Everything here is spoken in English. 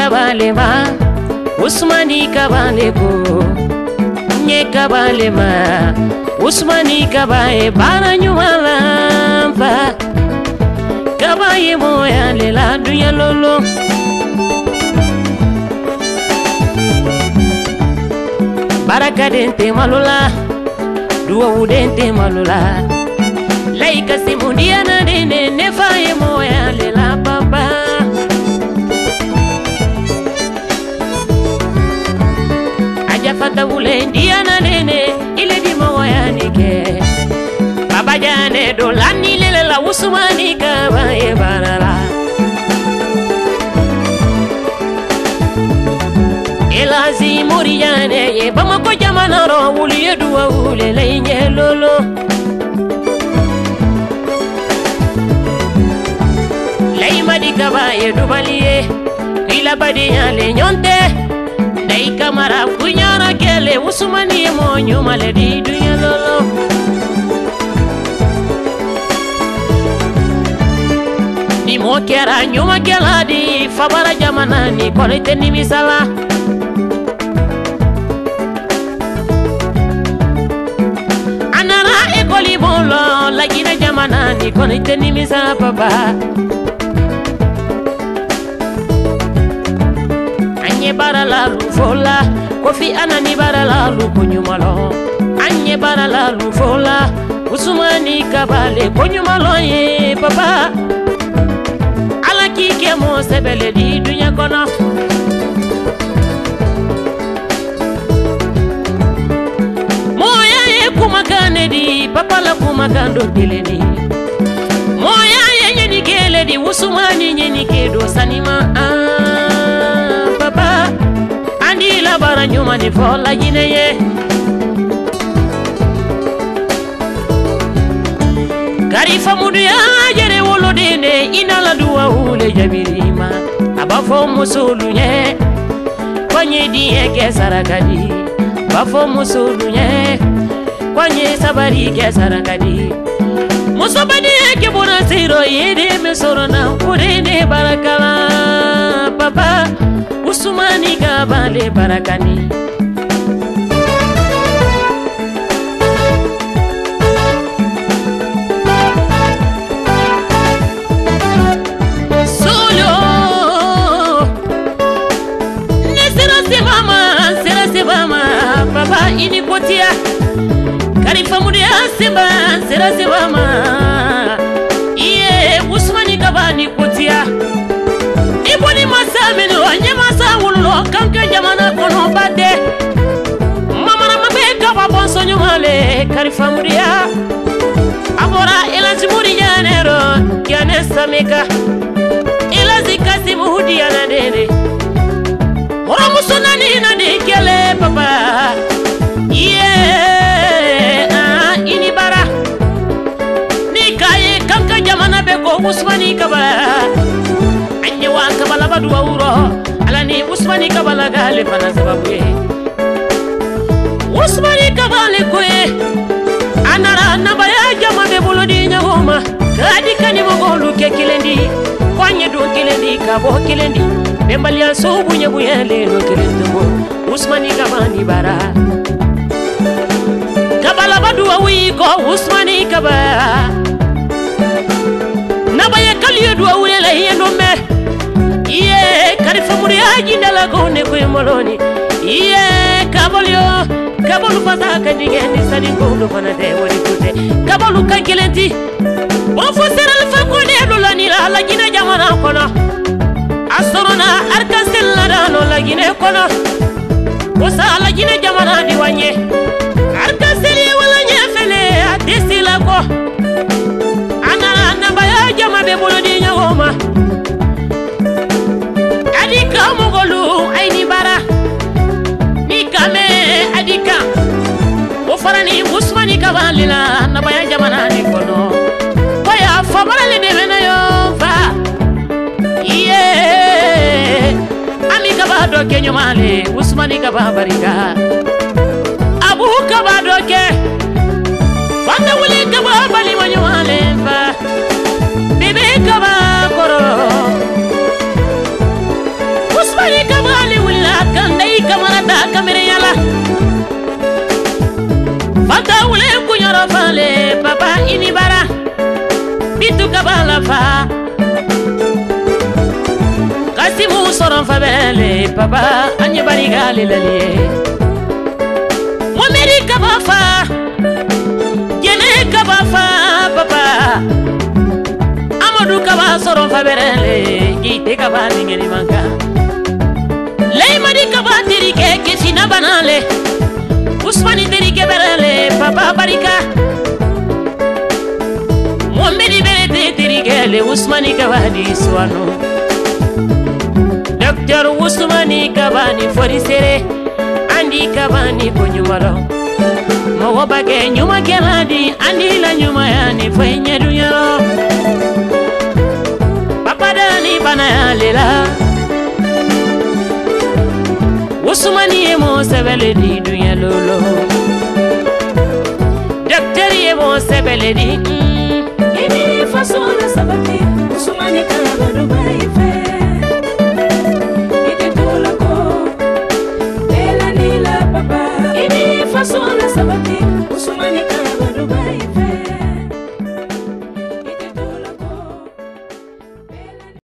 Kabalema, Usmani kabalebo, nye kabalema, Usmani kabaye baranyumalamba, kabaye moya lela duya lolo. Barakadente malula, duwa udente malula, laika simudia na dene nefaye moya lela baba. Fata wule ndiana nene ile dimo yanike baba jane dolani lele la usmani kabaye barala elazi muriyane ye bamako jamana ro wuli yeduwa wule lenye lolo leimadi kabaye dubaliye ila badiya le nyonte Dai kamara kunyara kele usumani monyu maledi dunya lolo Ni mokera nyuma kela di fabara jamana ni kolete ni misala Anara ekoli bolo la gina jamana ni kolete ni misala papa Baralalu fola, kofi anani baralalu kunyumalo. Anye baralalu fola, usumani kabale kunyumalo ye papa. Alaki kemo sebele di dunya kono. Moya ye kumakane di papa la kumakando dileni. Moya ye nyeni kele di usumani nyeni kedo sanima Papa, andi la bara nyuma ni fola jineye Karifa mudu ya jere wolodene inala duwa ule jabirima Abafo musulu nye, kwanye dieke sarakadi Bafo musulu nye, kwanye sabarike sarakadi Musobadi yeke buna siro yede mesoro na urene barakala Papa Usumani kabale barakani Solo Nesera sebama Papa inikotia Karifa mudia seba Sera sebama Iye Usumani kabani kotia Iboni masa minu anyema Kanka jamana kono bade Mama na mabeka waponso nyumale Karifa muria Abora ilazi muri janero Kiane samika Ilazi kasi muhudi ya nadere Mora musona ni nadikele papa Yeah Inibara Nikaye kanka jamana beko Usmani kaba Anyewa kabala baduwa uro Alani Usmani kabala gale pana sababu ye Usmani kabale kwe Anara nabaya jama bebulo di nyagoma Kadika ni mogolu ke kilendi Kwanye du kilendi kabo kilendi Bembali ya sobu nyabu yele no kilendungo Usmani kabani bara Kabala baduwa wiko Usmani kabala Nabaya kaliyo duwa ulele hiye nome Iye karifa muriaji ndala kone kwe moloni Iye kabolyo kabolu pataka nigeni sanikulu panade walikute Kabolu kankilenti Bonfosera lifakone lula nila lagine jamana kono Asorona arkasela dano lagine kono Kosa lagine jamana diwanye Arkaseli wala nyefele atisi lako Anana nabaya jama bebulo di nyagoma Adika mongolu aini bara Nikame adika Mufarani Usmani kabalila Nabaya jamana nikono Kwaya fabara le devena yo fa Yeah badoke nyomale Usmani kababarika Abu kabadoke Wanda wuli kababali monyomale mba Bibi kabakoro Usmani kabali wila kandai kamarata kamiriyala Wanda wuli kunyorofale Papa inibara Bitu kabalafa Si vous serez fabulé, papa, Agne Bariga, les laliers. Moi, Mérica Bafa, Yene Kabafa, papa. Amadou Kaba seront fabulé, Guité Kaba, Ningeli Manka. Les Marika Batirike, Kishina Banale, Ousmani Terike Berale, papa Barika. Moi, Mérica Batirike, les Ousmani Kabadi Swano. Docteur Ousmani Kabani Forisere Andi Kabani Kunyumaro Mawabake Nyuma Kenadi Andi la Nyuma Yani Fwenye Dunyaro Papadani Banayalela Ousmani Emo Sebeledi Dunyalolo Docteur Emo Sebeledi Emini Fasona Sabati Ousmani Kalabadubai